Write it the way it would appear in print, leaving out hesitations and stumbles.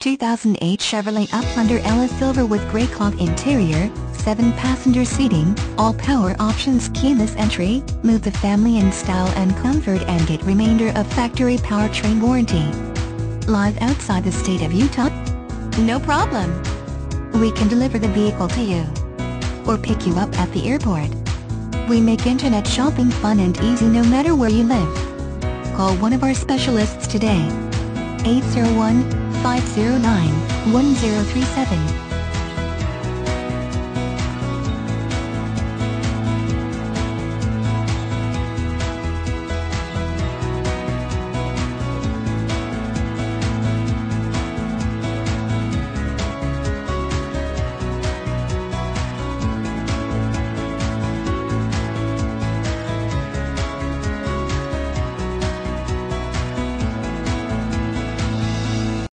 2008 Chevrolet Uplander LS Silver with gray cloth interior, 7-passenger seating, all power options, keyless entry. Move the family in style and comfort and get remainder of factory powertrain warranty. Live outside the state of Utah? No problem. We can deliver the vehicle to you or pick you up at the airport. We make internet shopping fun and easy no matter where you live. Call one of our specialists today. 801-509-1037